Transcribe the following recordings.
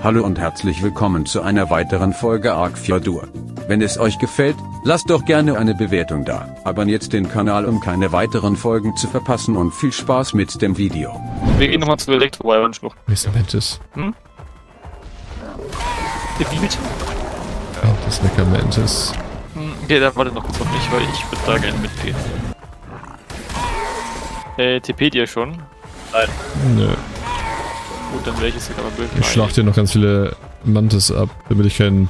Hallo und herzlich willkommen zu einer weiteren Folge Arc Fjördur. Wenn es euch gefällt, lasst doch gerne eine Bewertung da, abonniert den Kanal, um keine weiteren Folgen zu verpassen, und viel Spaß mit dem Video. Wir gehen nochmal zu Elektrobeiwunschung. Wer ist Mantis? Hm? Gebiet? Ja, das Mecca Mentes. Okay, dann warte noch kurz auf mich, weil ich würde da gerne mitgehen. TP dir schon? Nein. Nö. Gut, dann welches aber blöd. Ich schlag dir noch ganz viele Mantis ab, damit ich keinen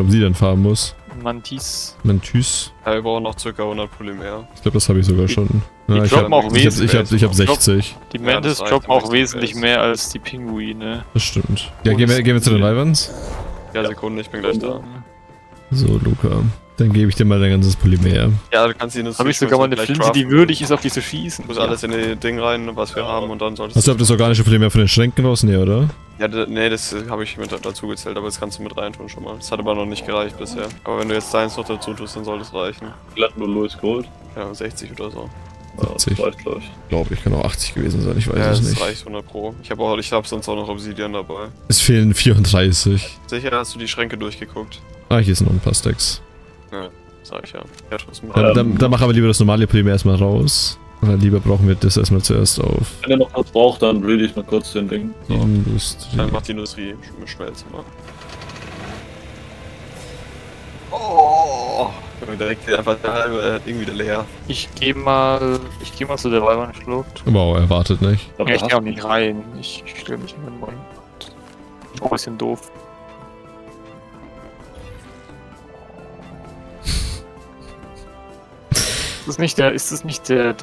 Obsidian farmen muss. Mantis. Ja, wir brauchen noch ca. 100 Polymer. Ich glaube, das habe ich sogar schon. Die ja, droppen auch wesentlich. Ich hab 60. Die Mantis droppen auch wesentlich mehr als die Pinguine. Das stimmt. Ja, gehen wir zu den Leibwans? Ja, Sekunde, ich bin gleich da. So, Luca. Dann gebe ich dir mal dein ganzes Polymer. Ja, du kannst ihn das. Habe ich sogar mal eine Flinte, die würdig ist, auf die zu schießen. Muss alles in den Ding rein, was wir haben, und dann solltest du. Hast du das organische Polymer von den Schränken raus? Nee, oder? Ja, nee, das habe ich mit dazu gezählt, aber das kannst du mit rein tun schon mal. Das hat aber noch nicht gereicht bisher. Aber wenn du jetzt deins noch dazu tust, dann sollte es reichen. Glatt nur Louis geholt. Ja, 60 oder so. 70. Das reicht, glaube ich. Glaube ich, kann auch 80 gewesen sein, ich weiß es nicht. Ja, das reicht 100 Pro. Ich hab sonst auch noch Obsidian dabei. Es fehlen 34. Sicher hast du die Schränke durchgeguckt? Ah, hier sind noch ein paar Stacks. Ja, sag ich ja. Dann mach aber lieber das normale Polymer erstmal raus. Oder lieber brauchen wir das erstmal zuerst auf. Wenn ihr noch was braucht, dann will ich mal kurz den Ding. So. Industrie. Dann macht die Industrie schmelzen. Oh! Direkt einfach irgendwie wieder leer. Ich geh mal zu der Weiberschlucht. Wow, er wartet nicht. Ja, ich geh auch nicht rein. Ich stelle mich in meinen Mann. Auch ein bisschen doof. Ist das nicht der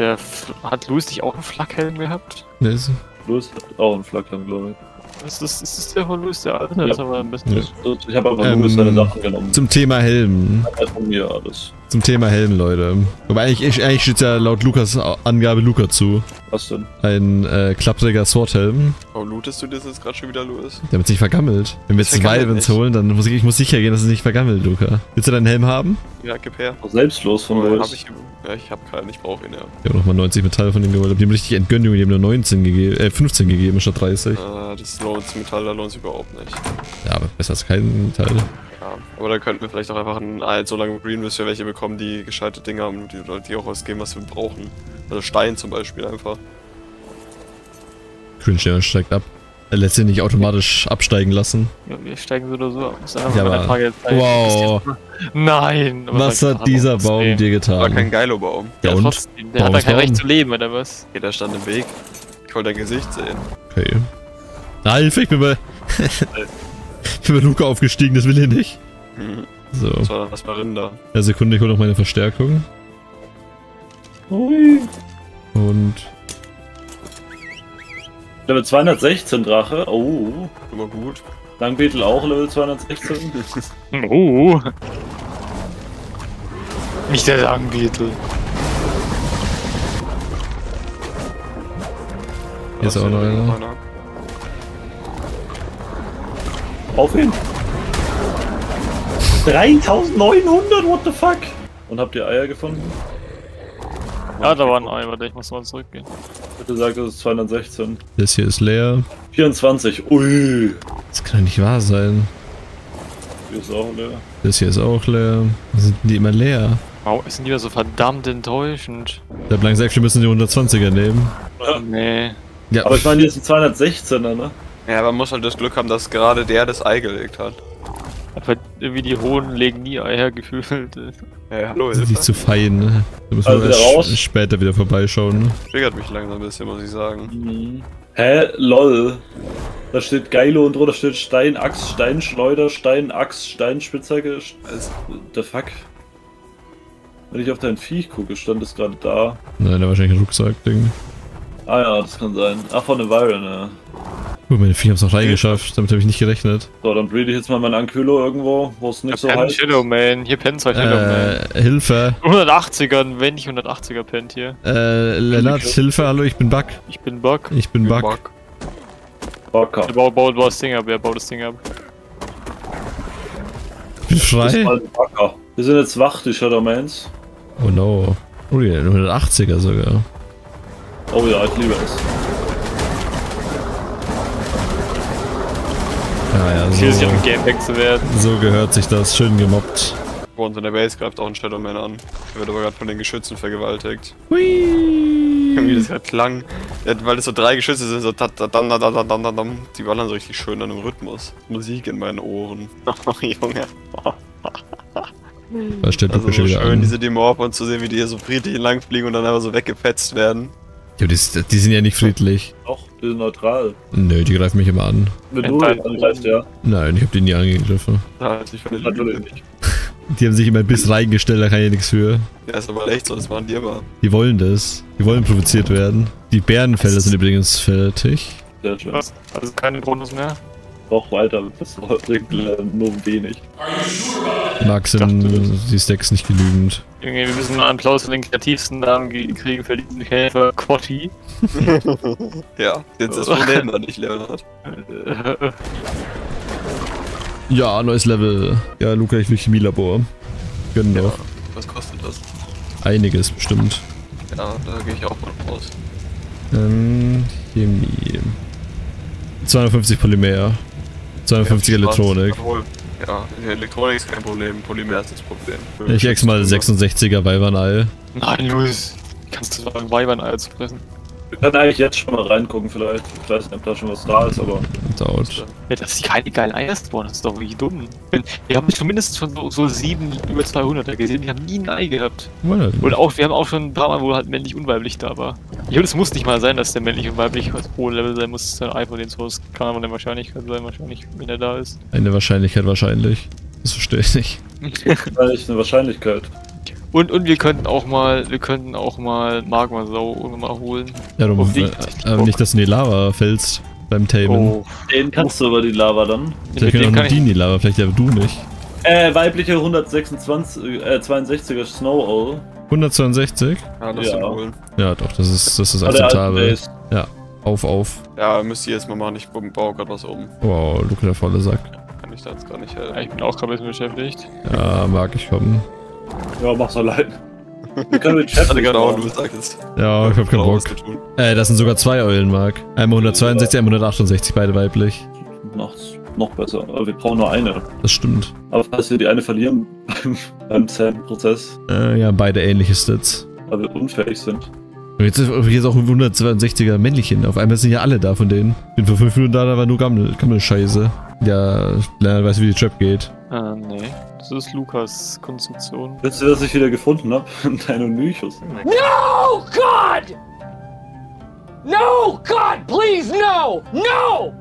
hat Louis nicht auch einen Flakhelm gehabt? Nee, ist Louis hat auch einen Flakhelm, glaube ich. Ist das der von Louis, der alte? Ja. Das haben wir am besten. Ja. Ich habe einfach Louis seine Sachen genommen. Zum Thema Helm. Ja, alles. Zum Thema Helm, Leute. Aber eigentlich steht ja laut Lukas Angabe Luca zu. Was denn? Ein klappriger Swordhelm. Warum lootest du das jetzt gerade schon wieder, Louis? Damit es nicht vergammelt. Wenn wir jetzt zwei Events holen, dann muss ich sicher gehen, dass es nicht vergammelt, Luca. Willst du deinen Helm haben? Ja, gib her. Selbstlos von Louis. Ich hab keinen, ich brauche ihn, ja. Ich habe nochmal 90 Metall von ihm geholt. Ich hab dem richtig Entgönnung gegeben, nur 15 gegeben statt 30. Das Metall, da lohnt sich überhaupt nicht. Ja, aber besser als kein Metall. Ja, aber da könnten wir vielleicht auch einfach so lange green, bis wir welche bekommen, die gescheite Dinge haben, die auch ausgeben, was wir brauchen. Also Stein zum Beispiel einfach. Grünstein steigt ab. Er lässt sich nicht automatisch absteigen lassen. Ja, wir steigen so oder so ab. Ja, aber wow. Nein. Was hat dieser Baum dir getan? War kein geiler Baum. Ja, und? Trotzdem, der Baum hat da kein Recht zu leben, oder was? Okay, da stand im Weg. Ich wollte dein Gesicht sehen. Okay. Hilfe, ich bin bei... ich bin bei Luca aufgestiegen, das will ich nicht. Mhm. So. Das war dann erstmal Rinder. Ja, Sekunde, ich hole noch meine Verstärkung. Ui. Und... Level 216 Drache, oh. Immer gut. Langbeetle auch Level 216. Oh. Nicht der Langbeetle. Hier ist auch noch einer. Auf ihn! 3900, what the fuck? Und habt ihr Eier gefunden? Ja, da waren Eier, warte, ich muss mal zurückgehen. Bitte sag, das ist 216. Das hier ist leer. 24, ui! Das kann ja nicht wahr sein. Hier ist auch leer. Das hier ist auch leer. Sind die immer leer? Wow, ist die wieder so verdammt enttäuschend. Der Blank sagt, wir müssen die 120er nehmen. Ja. Nee. Ja. Aber ich meine, die ist ein 216er, ne? Ja, man muss halt das Glück haben, dass gerade der das Ei gelegt hat. Aber irgendwie die Hohen legen nie Eier, gefühlt. Ja, hallo, ist nicht zu fein, ne? Da müssen wir erst später wieder vorbeischauen. Triggert mich langsam ein bisschen, muss ich sagen. Mhm. Hä? Lol. Da steht Geilo und drunter steht Stein, Axt, Steinschleuder, Stein, Axt, Steinspitzhacke. The fuck? Wenn ich auf dein Viech gucke, stand es gerade da. Nein, da wahrscheinlich ein Rucksack-Ding. Ah ja, das kann sein. Ach, von der Viren, ja. Meine Vieh hab's noch reingeschafft, damit habe ich nicht gerechnet. So, dann breed ich jetzt mal meinen Ankylo irgendwo, wo es nicht so heiß ist. Shadowman, hier pennt euch Shadowman. Hilfe. 180ern, wenn nicht 180er pennt hier. Lennart, Hilfe, hallo, ich bin Bug. Ich bin Bug. Ich bin Bug. Bug. Bau das Ding ab, ja, bau das Ding ab. Ich bin frei. Wir sind jetzt wach, die Shadowmans. Oh no. Oh ja, 180er sogar. Oh ja, ich liebe es. Naja, so. Hier ist ja ein Gamepack zu werden. So gehört sich das, schön gemobbt. Bei uns in der Base greift auch ein Shadowman an. Der wird aber gerade von den Geschützen vergewaltigt. Hui! Irgendwie das halt klang. Weil es so drei Geschütze sind, so tatatatatatatam. Die ballern so richtig schön an einem Rhythmus. Musik in meinen Ohren. Oh, Junge. Das stimmt also so schön, an. Diese Demorpher und zu sehen, wie die hier so friedlich langfliegen und dann einfach so weggepetzt werden. Ja, die sind ja nicht friedlich. Doch, die sind neutral. Nö, die greifen mich immer an. Wenn du angreifst, ja. Nein, ich hab die nie angegriffen. Natürlich nicht. Die haben sich immer bis reingestellt, da kann ich nichts für. Ja, ist aber echt so, das waren die immer. Die wollen das. Die wollen provoziert werden. Die Bärenfelder sind übrigens fertig. Sehr schön. Was? Also keine Bonus mehr? Doch, weiter. Das bringt nur wenig. Max, die Stacks nicht genügend. Irgendwie, wir müssen einen Applaus für den kreativsten Namen kriegen für diesen Helfer, Quotti. Ja, jetzt ist das Problem noch nicht Leonard. Ja, neues Level. Ja, Luca, ich will Chemielabor. Gönnen doch. Ja, was kostet das? Einiges bestimmt. Ja, da gehe ich auch mal raus. Chemie. 250 Polymer. 250 ja, Elektronik. Ja, Elektronik ist kein Problem, Polymer ist das Problem. Ich ex mal 66er Weibernei. Nein, Luis. Kannst du sagen, Weibernei zu fressen? Wir können eigentlich jetzt schon mal reingucken, vielleicht. Ich weiß nicht, ob da schon was da ist, aber. Dauert. Ja, dass die keine geilen Eier spawnen, das ist doch wirklich dumm. Wir haben zumindest schon so 7 über 200er gesehen, die haben nie ein Ei gehabt. Und auch, wir haben auch schon ein paar Mal, wo halt männlich und weiblich da war. Ich glaube, es muss nicht mal sein, dass der männlich und weiblich als hohe Level sein muss, dass ein Ei von denen so aus kann, aber eine Wahrscheinlichkeit sein, wahrscheinlich, wenn er da ist. Eine Wahrscheinlichkeit, wahrscheinlich. Das verstehe ich nicht. Wahrscheinlich eine Wahrscheinlichkeit. Und wir könnten auch mal Magma-Sau mal holen. Ja, du musst nicht, dass du in die Lava fällst beim Tamen. Oh. Den kannst du aber die Lava dann. Vielleicht können auch nur die in die Lava, vielleicht aber du nicht. Weibliche 162er Snow Owl. 162? Ja, das ja. Cool. Ja, doch, das ist akzeptabel. Ja, auf. Ja, müsst ihr jetzt mal machen, ich baue gerade was um. Wow, Luca der volle Sack. Kann ich da jetzt gar nicht helfen. Ja, ich bin auch gerade ein bisschen beschäftigt. Ja, mag ich kommen. Ja, mach's allein. Wir können mit Chef. Ja, ich hab keinen Bock. Das sind sogar zwei Eulenmark. Einmal 162, einmal 168, beide weiblich. Noch besser, aber wir brauchen nur eine. Das stimmt. Aber falls wir die eine verlieren beim Zählenprozess. Ja, beide ähnliche Stats. Weil wir unfähig sind. Und jetzt auch ein 162er Männlichen. Auf einmal sind ja alle da von denen. Bin vor 5 Minuten da, da war nur Gammel-Scheiße. Ja, Leonard weiß, wie die Trap geht. Ah, nee. Das ist Lukas Konstruktion. Willst du, dass ich wieder gefunden hab? Deinonychus. No, God! No, God, please, no! No!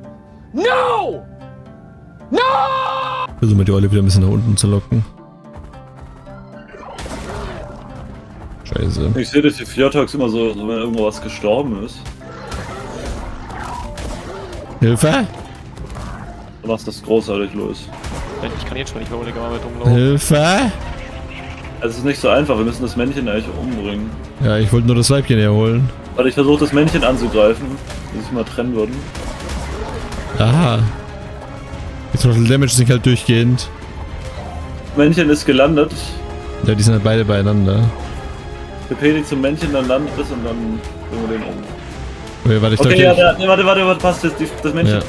No! No! Versuchen wir die Olle wieder ein bisschen nach unten zu locken. Scheiße. Ich sehe, dass die Fjördogs immer so, wenn irgendwo was gestorben ist. Hilfe! Du machst das großartig, Luis. Ich kann jetzt schon nicht mehr ohne Gamma rumlaufen. Hilfe! Es ist nicht so einfach, wir müssen das Männchen eigentlich umbringen. Ja, ich wollte nur das Weibchen herholen. Warte, ich versuche das Männchen anzugreifen, dass ich mal trennen würde. Aha. Jetzt noch die Damage sind halt durchgehend. Das Männchen ist gelandet. Ja, die sind halt beide beieinander. Wir pedigen zum Männchen, dann landet es und dann bringen wir den um. Okay, warte, ich okay, ja, ja, warte, passt jetzt das Männchen. Ja.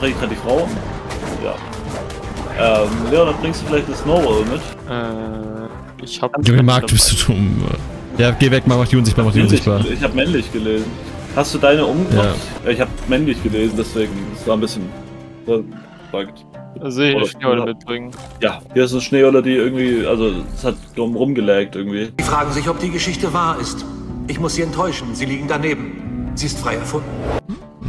Bringt gerade die Frau um. Ja. Ja, dann bringst du vielleicht das Snowball mit. Ich hab... Junge Markt, bist du dumm. Ja, geh weg, mach die unsichtbar, mach die unsichtbar. Ich hab männlich gelesen. Hast du deine umgebracht? Ja. Ich hab männlich gelesen, deswegen. Das war ein bisschen... Also ich eine Schneeolle mitbringen. Ja, hier ist eine Schneeolle, die irgendwie... Also, es hat dumm rumgelaggt irgendwie. Die fragen sich, ob die Geschichte wahr ist. Ich muss sie enttäuschen, sie liegen daneben. Sie ist frei erfunden.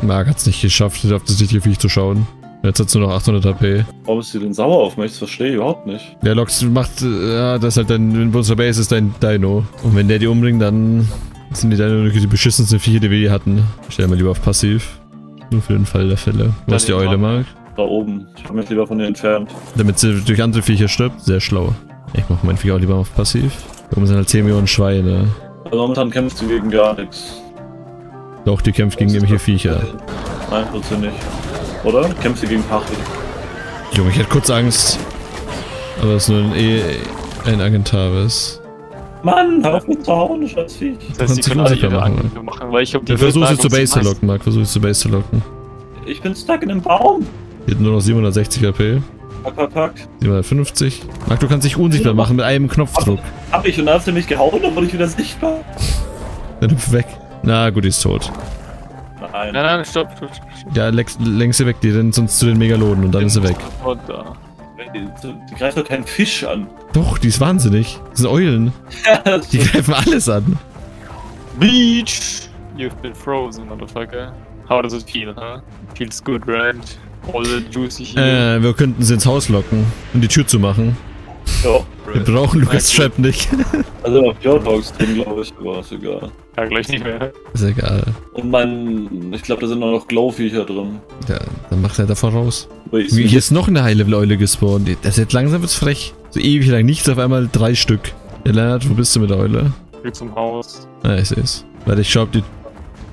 Mark hat's nicht geschafft, auf das richtige Viech zu schauen. Jetzt hat sie nur noch 800 HP. Warum ist sie denn sauer auf mich? Das verstehe ich überhaupt nicht. Der Lox macht, ja, das ist halt dein, wenn unser Base ist dein Dino. Und wenn der die umbringt, dann sind die Dino die beschissensten Viecher, die wir je hatten. Ich stelle mal lieber auf passiv. Nur für den Fall der Fälle. Wo ist die Eule, Mark? Da oben. Ich habe mich lieber von ihr entfernt. Damit sie durch andere Viecher stirbt? Sehr schlau. Ich mache mein Viech auch lieber auf passiv. Da oben sind halt 10 Millionen Schweine. Also momentan kämpft sie gegen gar nichts. Doch, die kämpft gegen irgendwelche Viecher. Nein, tut sie nicht. Oder? Kämpft sie gegen Pachel? Junge, ich hätte kurz Angst. Aber es ist nur ein Agentavis. Mann, hör auf mit zu hauen, scheiß Viech. Das heißt, sie können alle ihre Angriff machen, weil ich hab die... Versuch sie zur Base zu locken, Mark. Versuch sie zur Base zu locken. Ich bin stuck in einem Baum. Hier sind nur noch 760 HP. Pack, pack, pack. 750. Marc, du kannst dich unsichtbar machen mit einem Knopfdruck. Hab ich, und dann hast du mich gehauen, dann wurde ich wieder sichtbar. Dann hüpf weg. Na gut, die ist tot. Nein. Nein, nein, stopp. Ja, längst sie weg, die rennen sonst zu den Megaloden und dann ist sie weg. Die greift doch keinen Fisch an. Doch, die ist wahnsinnig. Das sind Eulen. Die greifen alles an. Beach! You've been frozen, motherfucker. How does it feel, huh? Feels good, right? All the juicy here. Wir könnten sie ins Haus locken und die Tür zu machen. Ja. Wir brauchen Lukas Trap nicht. Also auf Fjordhogs drin, glaube ich, aber ist egal. Ja, gleich nicht mehr. Ist egal. Und ich glaube, da sind auch noch Glow-Viecher drin. Ja, dann macht er davon raus. Hier ist noch eine High-Level-Eule gespawnt. Das jetzt langsam wird's frech. So ewig lang nichts, auf einmal 3 Stück. Ja, Leonard, wo bist du mit der Eule? Ich bin zum Haus. Ja, ich seh's. Warte, ich schau, ob die...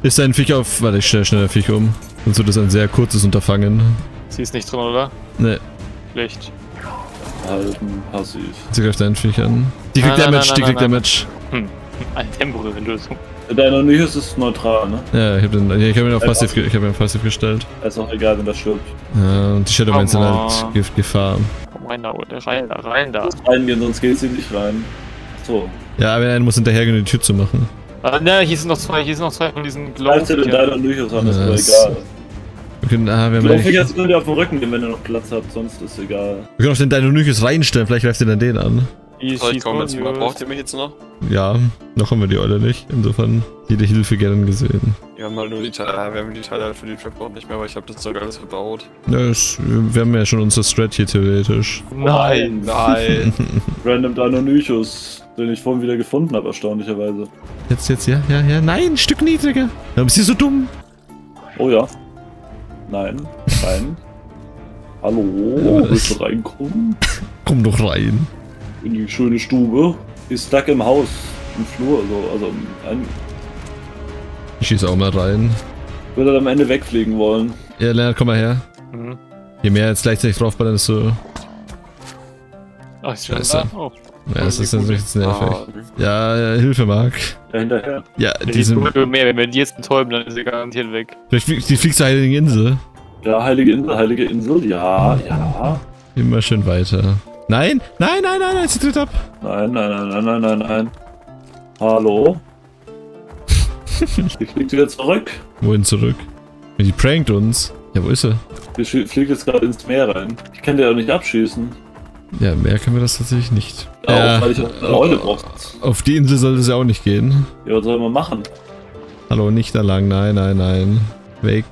Ist da ein Viech auf... Warte, ich stelle schnell den Viech um. Sonst wird das ein sehr kurzes Unterfangen. Sie ist nicht drin, oder? Nee. Schlecht. Halten, passiv. Sie greift deinen Viech an. Die kriegt Damage, die kriegt Damage. Hm. Eine temporäre Lösung. Deinonychus ist neutral, ne? Ja, ich hab ihn auf passiv gestellt. Ist auch egal, wenn das stirbt. Ja, und die Shadowmans sind halt Giftgefahr. Komm rein da, oder? Rein da. Reingehen, sonst geht sie nicht rein. So. Ja, aber einer muss hinterhergehen, um die Tür zu machen. Ne, hier sind noch 2 von diesen Glowfigern. Egal. Wir können, Glowfiger könnt ihr auf den Rücken nehmen, wenn ihr noch Platz habt, sonst ist egal. Wir können auch den Deinonychus reinstellen, vielleicht greift ihr dann den an. Braucht ihr mich jetzt noch? Ja, noch haben wir die Eule nicht. Insofern jede Hilfe gern gesehen. Wir haben halt nur die Teile, wir haben die Teile für die Trapboard nicht mehr, weil ich habe das Zeug alles verbaut. Ja, wir haben ja schon unser Strat hier theoretisch. Nein, nein. Random Deinonychus, den ich vorhin wieder gefunden habe, erstaunlicherweise. Jetzt, ja, nein, ein Stück niedriger. Warum ist sie so dumm? Oh ja. Nein, nein. Hallo, willst du reinkommen? Komm doch rein. In die schöne Stube. Die ist stuck im Haus, im Flur, so, also ein... Ich schieß auch mal rein. Würde am Ende wegfliegen wollen. Ja, Leonard, komm mal her. Mhm. Je mehr jetzt gleichzeitig draufballern, desto... Ach, ich scheiße. Oh. Ja, das ist jetzt nervig. Ja, Hilfe, Marc. Da hinterher. Ja, die sind... Wenn wir die jetzt betäuben, dann ist sie garantiert weg. Vielleicht fliegt zur Heiligen Insel. Ja, Heilige Insel, ja, ja. Immer schön weiter. Nein, nein, nein, nein, nein, sie tritt ab. Nein, nein, nein, nein, nein, nein, nein. Hallo? Die fliegt wieder zurück. Wohin zurück? Die prankt uns. Ja, wo ist sie? Die fliegt jetzt gerade ins Meer rein. Ich kann die ja nicht abschießen. Ja, mehr können wir das tatsächlich nicht. Auch, weil ich eine Eule brauche. Auf die Insel sollte sie auch nicht gehen. Ja, was soll man machen? Hallo, nicht da lang, nein, nein, nein. Weg.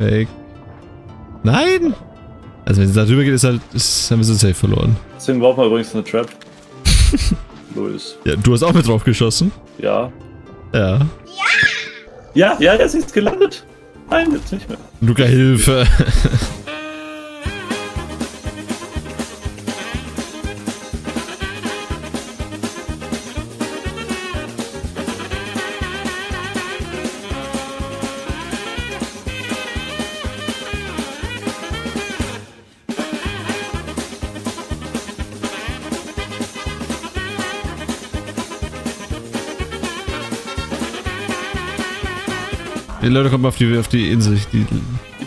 Weg. Nein! Also wenn sie da drüber geht, haben wir sie safe verloren. Deswegen brauchen wir übrigens eine Trap. Louis. Ja, du hast auch mit drauf geschossen. Ja. Ja. Ja, ja, ja, sie ist gelandet. Nein, jetzt nicht mehr. Luca, Hilfe. Die Leute kommen auf die Insel. Die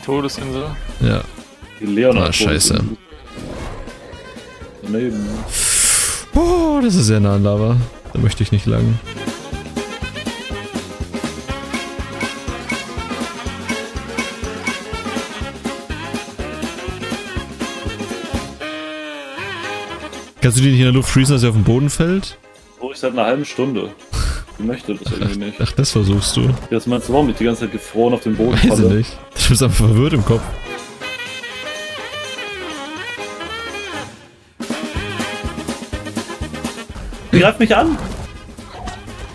Todesinsel? Ja. Die Leonard. Ah, scheiße. Daneben. Oh, das ist sehr nah an Lava. Da möchte ich nicht lang. Kannst du die nicht in der Luft freezen, dass sie auf den Boden fällt? Oh, ich seit einer halben Stunde. Ich möchte das irgendwie nicht. Ach, das versuchst du. Das meinst du, warum ich die ganze Zeit gefroren auf dem Boden falle? Weiß ich nicht. Du bist einfach verwirrt im Kopf. Greif mich an!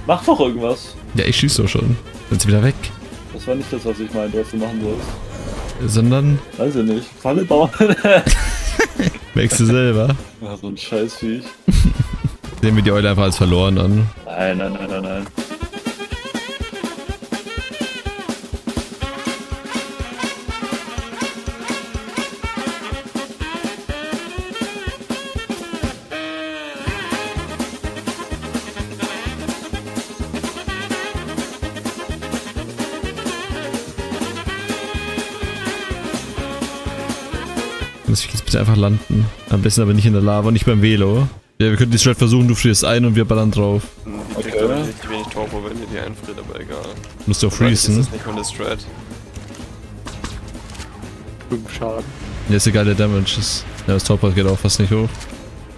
Mach doch irgendwas! Ja, ich schieß doch schon. Sind sie wieder weg. Das war nicht das, was ich meinte, was du machen sollst. Sondern? Weiß ich nicht. Falle bauen. Merkst du selber? Ja, so ein Scheißviech. Sehen wir die Eule einfach als verloren an. Nein, nein, nein, nein, nein. Lass mich jetzt bitte einfach landen. Am besten aber nicht in der Lava und nicht beim Velo. Ja, wir könnten die Shred versuchen, du frierst ein und wir ballern drauf. Okay. Ich glaube, ich krieg wenig Torpo, wenn ihr die einfriert, aber egal. Musst du auch freezen. Das ist nicht von der Shred. 5 Schaden. Ja, ist egal, der Damage ist. Ja, das Torpo geht auch fast nicht hoch.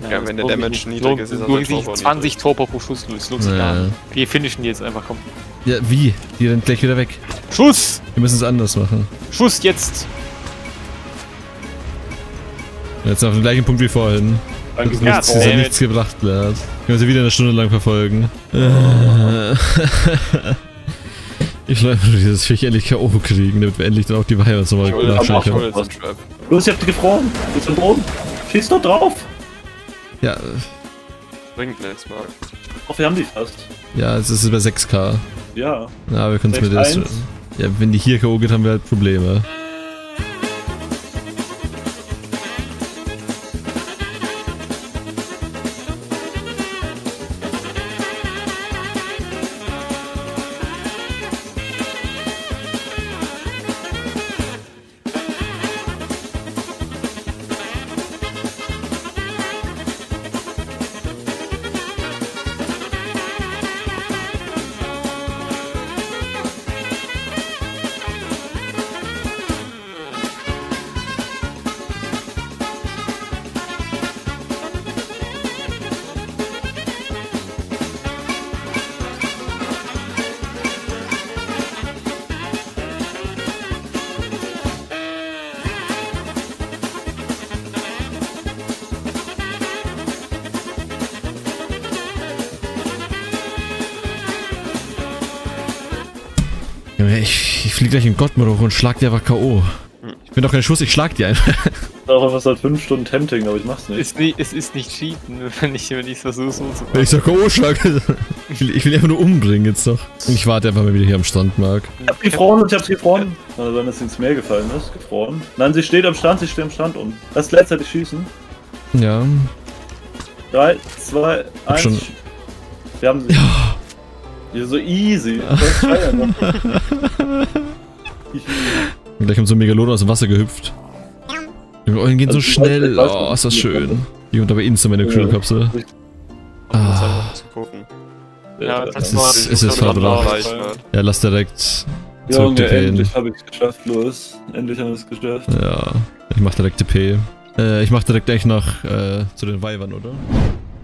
Ja, ja, wenn der Damage niedrig ist, ist es auch 20 Torpo pro Schuss, das lohnt sich gar nicht. Wir finishen die jetzt einfach, komm. Ja, wie? Die rennt gleich wieder weg. Schuss! Wir müssen es anders machen. Schuss jetzt! Jetzt auf den gleichen Punkt wie vorhin. Danke, ja, das hat nichts gebracht, Lars. Können wir sie wieder eine Stunde lang verfolgen. Ich will dieses Viech endlich K.O. kriegen, damit wir endlich dann auch die Weiber so mal nachschleichen. Los, ihr habt gefroren! Du bist am Boden! Schieß doch drauf! Ja. Bringt nichts, Mark. Ach, wir haben die fast. Ja, es ist über 6K. Ja. Ja, wir können es mit der. Ja, wenn die hier K.O. geht, haben wir halt Probleme. Ich flieg gleich in Gottmoroch und schlag dir einfach K.O. Ich bin doch kein Schuss, ich schlag dir einfach. Auch einfach seit 5 Stunden Tempting, aber ich mach's nicht. Es ist nicht cheaten, wenn ich versuche so zu machen. Wenn ich so K.O. schlage. Ich will einfach nur umbringen jetzt doch. Ich warte einfach mal wieder hier am Strand, Marc. Ich hab's gefroren. Kann sein, dass sie ins Meer gefallen ist. Gefroren. Nein, sie steht am Strand um. Lass gleichzeitig schießen. Ja. 3, 2, 1. Wir haben sie. Ja. Ja, so easy. Und gleich haben so Megalodon aus dem Wasser gehüpft. Die Eulen gehen also so schnell. Oh, ist das schön. Die kommt aber instant meine Krillkapsel. Ah. Ja, es ist verbracht. Ja, lass direkt zurück TP. Endlich hab ich's geschafft, los. Endlich haben wir es geschafft. Ja, ich mach direkt TP. Ich mach direkt nach zu den Weibern, oder?